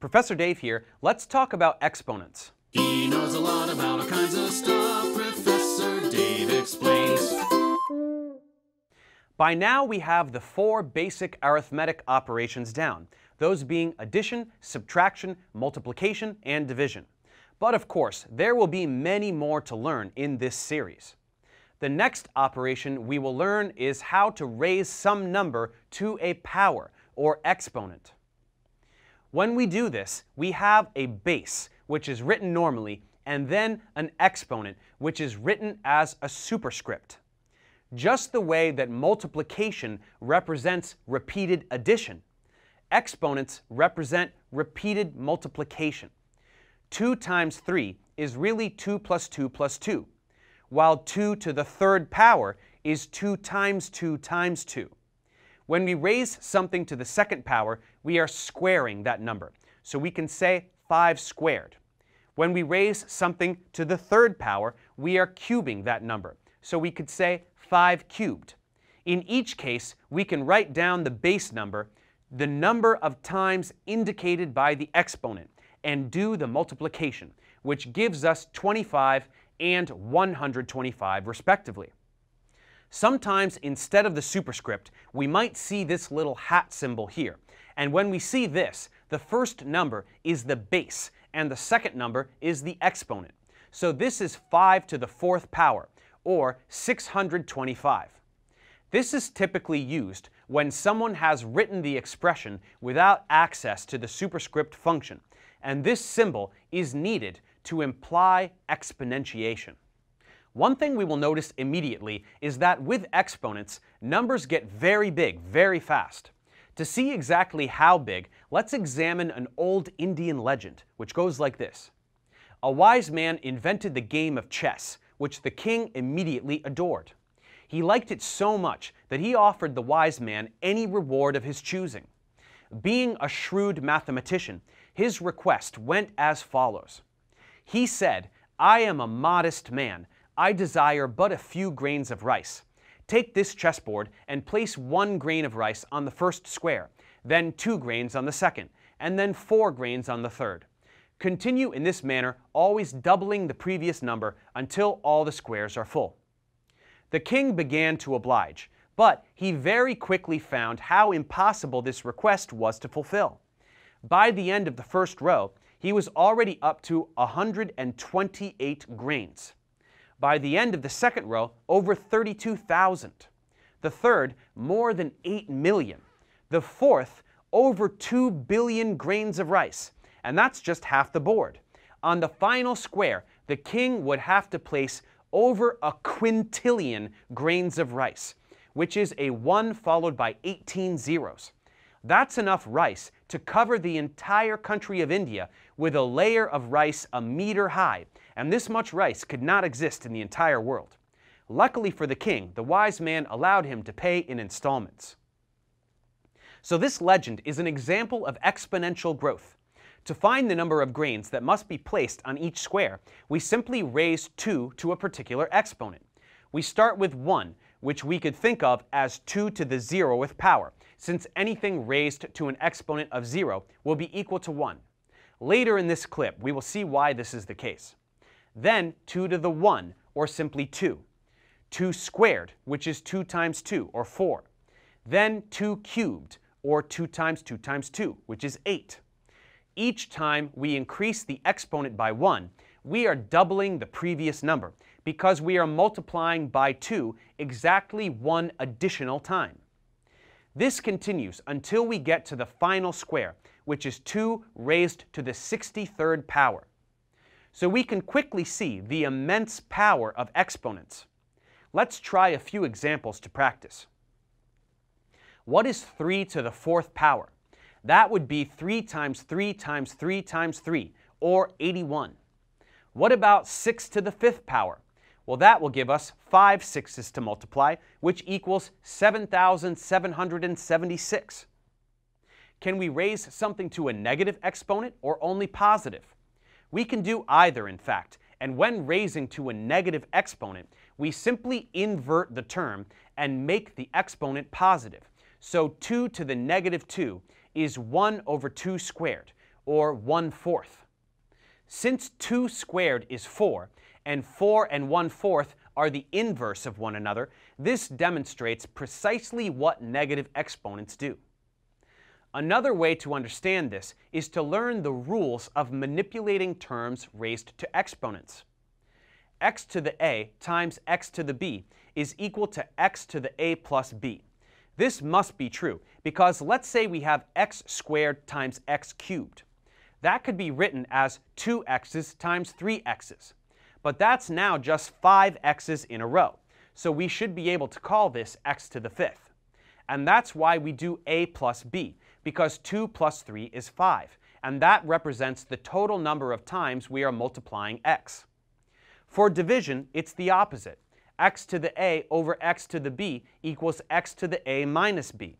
Professor Dave here. Let's talk about exponents. He knows a lot about all kinds of stuff. Professor Dave Explains. By now we have the four basic arithmetic operations down, those being addition, subtraction, multiplication, and division. But of course, there will be many more to learn in this series. The next operation we will learn is how to raise some number to a power, or exponent. When we do this, we have a base, which is written normally, and then an exponent, which is written as a superscript. Just the way that multiplication represents repeated addition, exponents represent repeated multiplication. 2 times 3 is really 2 plus 2 plus 2, while 2 to the third power is 2 times 2 times 2. When we raise something to the second power, we are squaring that number, so we can say 5 squared. When we raise something to the third power, we are cubing that number, so we could say 5 cubed. In each case, we can write down the base number, the number of times indicated by the exponent, and do the multiplication, which gives us 25 and 125 respectively. Sometimes, instead of the superscript, we might see this little hat symbol here, and when we see this, the first number is the base, and the second number is the exponent. So this is 5 to the fourth power, or 625. This is typically used when someone has written the expression without access to the superscript function, and this symbol is needed to imply exponentiation. One thing we will notice immediately is that with exponents, numbers get very big very fast. To see exactly how big, let's examine an old Indian legend, which goes like this. A wise man invented the game of chess, which the king immediately adored. He liked it so much that he offered the wise man any reward of his choosing. Being a shrewd mathematician, his request went as follows. He said, "I am a modest man. I desire but a few grains of rice. Take this chessboard and place 1 grain of rice on the first square, then 2 grains on the second, and then 4 grains on the third. Continue in this manner, always doubling the previous number until all the squares are full." The king began to oblige, but he very quickly found how impossible this request was to fulfill. By the end of the first row, he was already up to 128 grains. By the end of the second row, over 32,000. The third, more than 8 million. The fourth, over 2 billion grains of rice. And that's just half the board. On the final square, the king would have to place over a quintillion grains of rice, which is a 1 followed by 18 zeros. That's enough rice to cover the entire country of India with a layer of rice a meter high, and this much rice could not exist in the entire world. Luckily for the king, the wise man allowed him to pay in installments. So this legend is an example of exponential growth. To find the number of grains that must be placed on each square, we simply raise 2 to a particular exponent. We start with 1, which we could think of as 2 to the 0th power, since anything raised to an exponent of 0 will be equal to 1. Later in this clip, we will see why this is the case. Then 2 to the 1, or simply 2. 2 squared, which is 2 times 2, or 4. Then 2 cubed, or 2 times 2 times 2, which is 8. Each time we increase the exponent by 1, we are doubling the previous number, because we are multiplying by 2 exactly 1 additional time. This continues until we get to the final square, which is 2 raised to the 63rd power. So we can quickly see the immense power of exponents. Let's try a few examples to practice. What is 3 to the 4th power? That would be 3 times 3 times 3 times 3, or 81. What about 6 to the 5th power? Well, that will give us 5 sixes to multiply, which equals 7,776. Can we raise something to a negative exponent or only positive? We can do either, in fact, and when raising to a negative exponent, we simply invert the term and make the exponent positive. So 2 to the negative 2 is 1 over 2 squared, or 1/4. Since 2 squared is 4, and 4 and 1/4 are the inverse of one another, this demonstrates precisely what negative exponents do. Another way to understand this is to learn the rules of manipulating terms raised to exponents. X to the a times x to the b is equal to x to the a plus b. This must be true, because let's say we have x squared times x cubed. That could be written as 2x's times 3x's. But that's now just 5x's in a row, so we should be able to call this x to the 5th. And that's why we do a plus b, because 2 plus 3 is 5, and that represents the total number of times we are multiplying x. For division, it's the opposite. X to the a over x to the b equals x to the a minus b.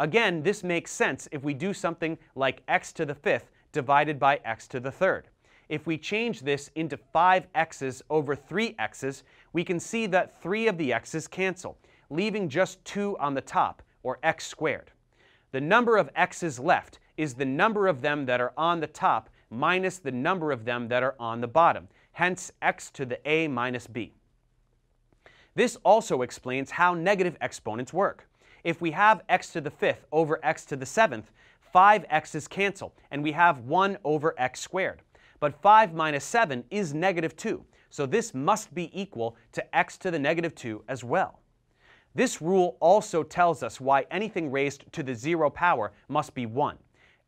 Again, this makes sense if we do something like x to the 5th divided by x to the 3rd. If we change this into 5x's over 3x's, we can see that 3 of the x's cancel, leaving just 2 on the top, or x squared. The number of x's left is the number of them that are on the top minus the number of them that are on the bottom, hence x to the a minus b. This also explains how negative exponents work. If we have x to the 5th over x to the 7th, 5x's cancel, and we have 1 over x squared. But 5 minus 7 is negative 2, so this must be equal to x to the negative 2 as well. This rule also tells us why anything raised to the 0 power must be 1.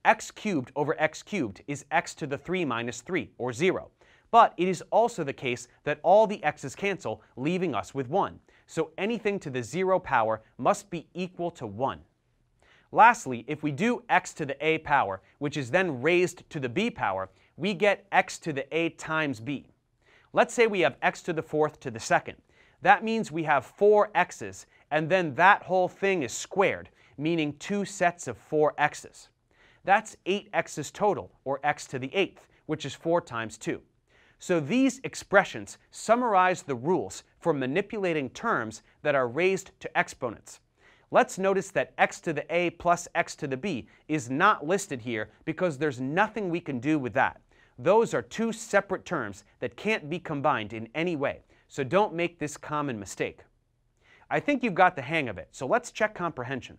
X cubed over x cubed is x to the 3 minus 3, or 0. But it is also the case that all the x's cancel, leaving us with 1. So anything to the 0 power must be equal to 1. Lastly, if we do x to the a power, which is then raised to the b power, we get x to the a times b. Let's say we have x to the 4th to the 2nd. That means we have 4 x's, and then that whole thing is squared, meaning 2 sets of 4 x's. That's 8 x's total, or x to the 8th, which is 4 times 2. So these expressions summarize the rules for manipulating terms that are raised to exponents. Let's notice that x to the a plus x to the b is not listed here because there's nothing we can do with that. Those are 2 separate terms that can't be combined in any way, so don't make this common mistake. I think you've got the hang of it, so let's check comprehension.